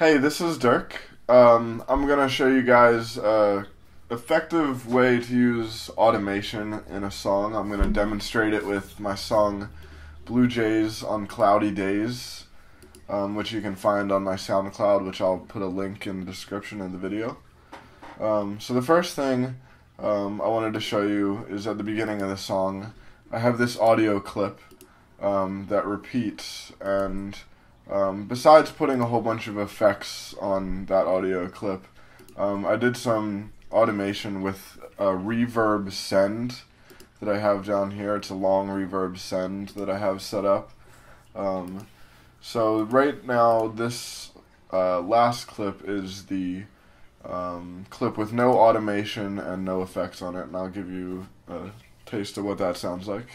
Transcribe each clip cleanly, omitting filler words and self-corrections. Hey, this is Dirk. I'm going to show you guys an effective way to use automation in a song. I'm going to demonstrate it with my song Blue Jays on Cloudy Days, which you can find on my SoundCloud, which I'll put a link in the description of the video. So the first thing I wanted to show you is at the beginning of the song, I have this audio clip that repeats, and besides putting a whole bunch of effects on that audio clip, I did some automation with a reverb send that I have down here. It's a long reverb send that I have set up. So right now, this last clip is the clip with no automation and no effects on it, and I'll give you a taste of what that sounds like.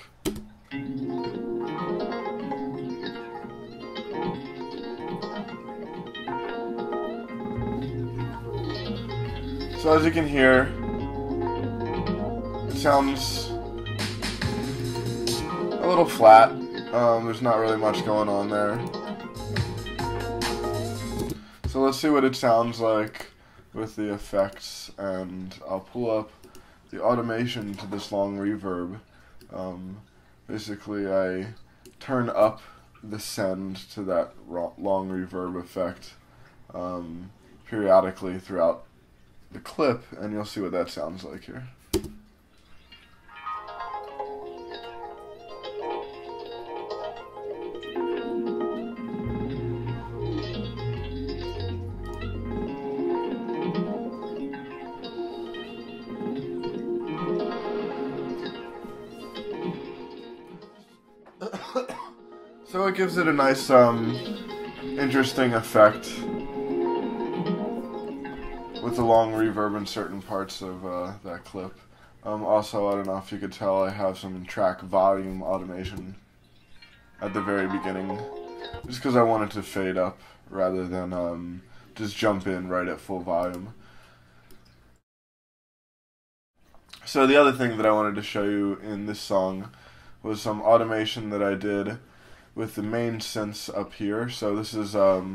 So as you can hear, it sounds a little flat. There's not really much going on there. So let's see what it sounds like with the effects, and I'll pull up the automation to this long reverb. Basically, I turn up the send to that long reverb effect periodically throughout the clip, and you'll see what that sounds like here. So it gives it a nice, interesting effect with the long reverb in certain parts of that clip. Also, I don't know if you could tell, I have some track volume automation at the very beginning, just because I wanted to fade up rather than just jump in right at full volume. So the other thing that I wanted to show you in this song was some automation that I did with the main synths up here. So this is the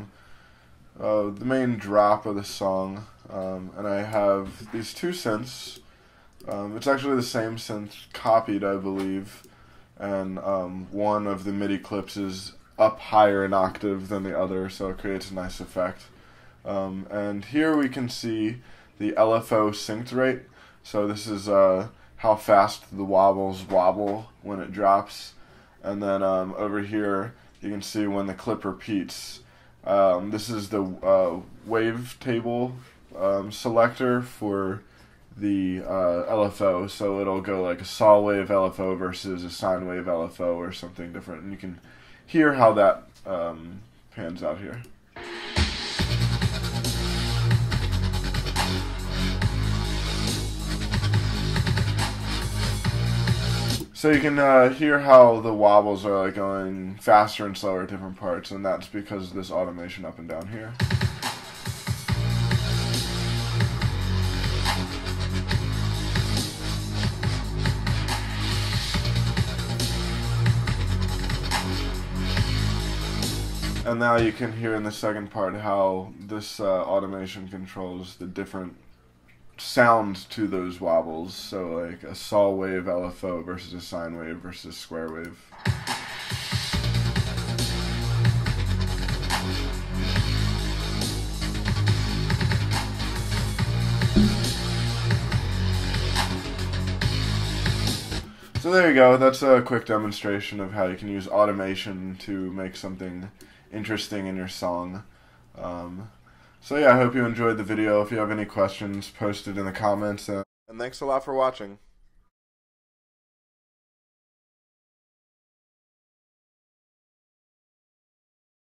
main drop of the song, and I have these two synths. It's actually the same synth copied, I believe, and one of the MIDI clips is up higher an octave than the other, so it creates a nice effect. And here we can see the LFO synced rate. So this is how fast the wobbles wobble when it drops, and then over here you can see when the clip repeats. This is the wavetable selector for the LFO, so it'll go like a saw wave LFO versus a sine wave LFO or something different, and you can hear how that pans out here. So you can hear how the wobbles are like going faster and slower at different parts, and that's because of this automation up and down here. And now you can hear in the second part how this automation controls the different sound to those wobbles, so like a saw wave LFO versus a sine wave versus square wave. So there you go, that's a quick demonstration of how you can use automation to make something interesting in your song. So yeah, I hope you enjoyed the video. If you have any questions, post it in the comments. And thanks a lot for watching.